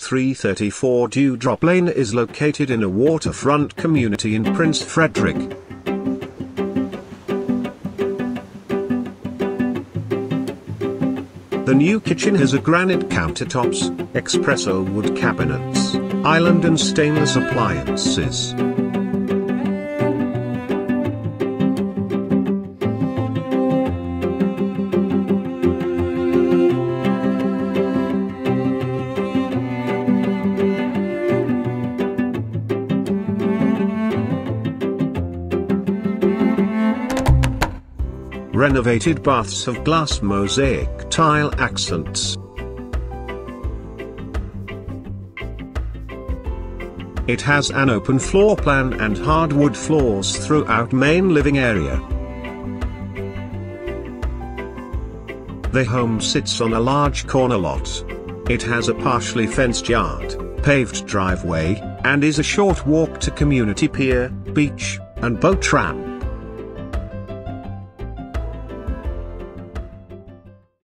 334 Dew Drop Lane is located in a waterfront community in Prince Frederick. The new kitchen has a granite countertops, espresso wood cabinets, island and stainless appliances. Renovated baths have glass mosaic tile accents. It has an open floor plan and hardwood floors throughout main living area. The home sits on a large corner lot. It has a partially fenced yard, paved driveway, and is a short walk to community pier, beach, and boat ramp.